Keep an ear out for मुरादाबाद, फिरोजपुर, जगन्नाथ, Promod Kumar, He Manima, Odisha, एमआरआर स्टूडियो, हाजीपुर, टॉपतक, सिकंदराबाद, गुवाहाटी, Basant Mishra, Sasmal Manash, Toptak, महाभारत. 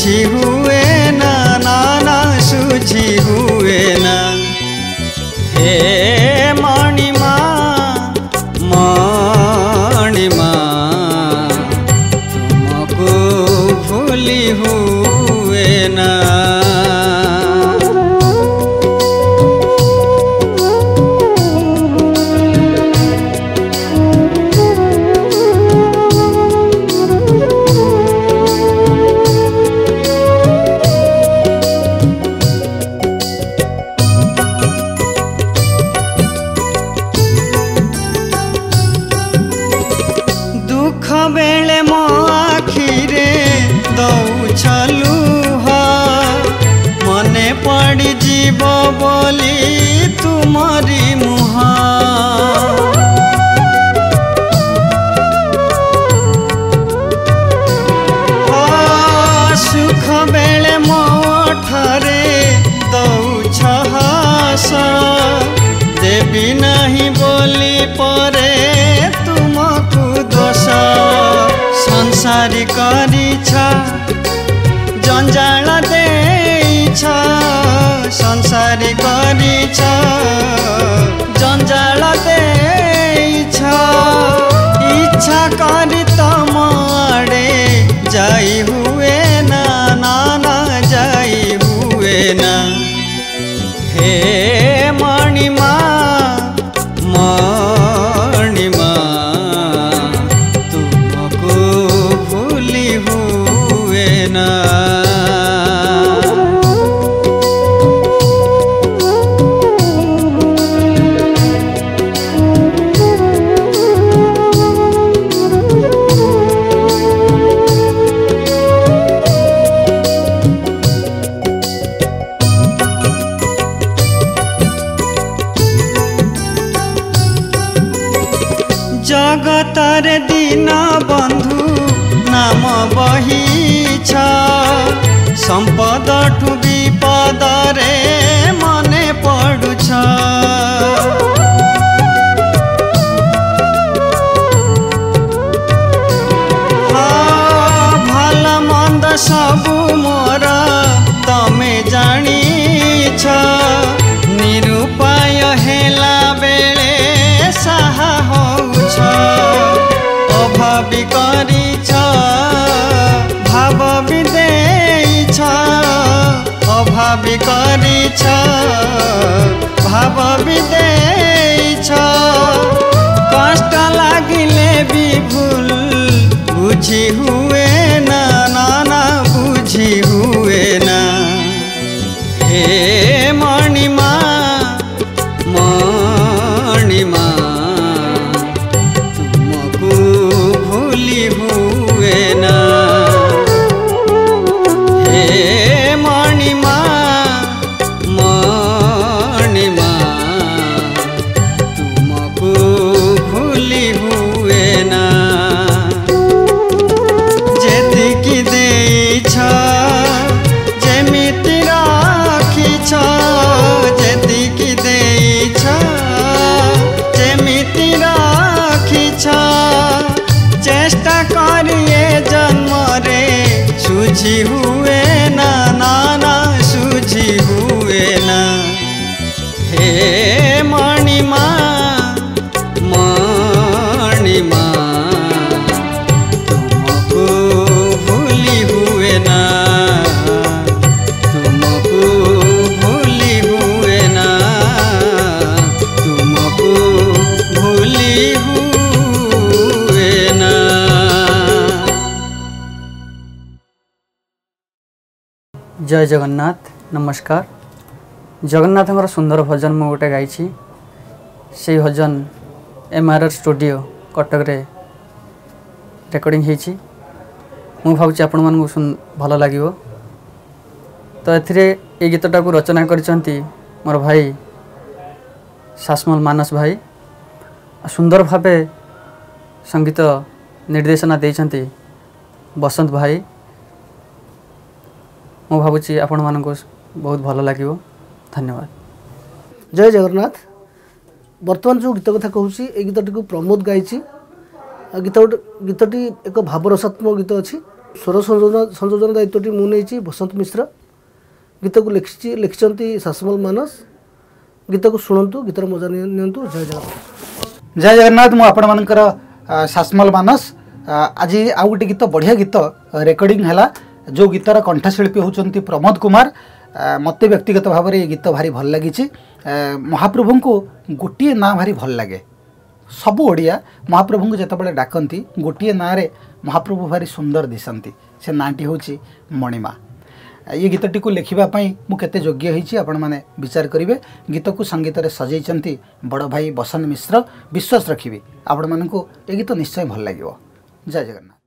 सूझी हुए ना नाना सूझी हुए ना। हे मणिमा मणिमा तुमको भूली हुए ना। संसारी करीछ जंजाल देइछ संसारी करीछ जंजाल देइछ इच्छा करी तम आड़े जाई हुए ना नाना जाई हुए ना। हे मणिमा जगतरे दीना बंधु नाम बही संपद ठू विपद रे मने पड़ु भल मंद सबू मोर तमे जानी निरुपाय हेला बेले साहा अभावी करीछ भाव भी देइछ अभावी करीछ भाव भी देइछ कष्ट लागिले भी भूल बुझी हुए ना नाना बुझी हुए ना। हे मणिमा मणिमा सूझी हुए ना नाना सूझी हुए ना। हे मणिमा मणिमा तुमको भूली हुए ना तुमको भूली हुए ना तुमको भूली हुए ना। जय जगन्नाथ नमस्कार। जगन्नाथंकर सुंदर भजन मु गोटे गाई से भजन एमआरआर स्टूडियो कटक रे रेकॉर्डिंग होती मु भावी आपण मन भल लगे तो ए गीतटा को रचना करचंती मोर भाई सासमल मानस भाई सुंदर भावे संगीत निर्देशना देइचंती बसंत भाई मु भावुची आपण मान को बहुत भल लगे धन्यवाद। जय जगन्नाथ। बर्तमान जो गीत कथा कहूँ ये गीतटी को प्रमोद गाई गीत गोटे गीतटी एक भावरसात्मक गीत अच्छी स्वर संयोजन दायित्वटी मुझे बसंत मिश्रा। गीत को लिखी लिखिं सासमल मानस। गीत को शुणु, गीतर मजा नियंतु। जय जगन्नाथ। जय जगन्नाथ। मु आपण मानकर सासमल मानस। आज आउ गोटे गीत, बढ़िया गीत रेकर्डिंग है, जो गीतर कंठशिल्पी होउचंती प्रमोद कुमार। मते व्यक्तिगत भाव में गीत भारी भल लगी। महाप्रभु को गोटे ना भारी भल लगे। सबु ओडिया महाप्रभु को जितेबाला डाकती गोटे ना रे महाप्रभु भारी सुंदर दिशंती। से नाटी हूँ मणिमा। ये गीतटी को लिखापी मुझे योग्य होती आपण मैंने विचार करेंगे। गीत को संगीत सजाई बड़ भाई बसंत मिश्र। विश्वास रखिए आपण मानू ये गीत निश्चय भल लगे। जय जगन्नाथ।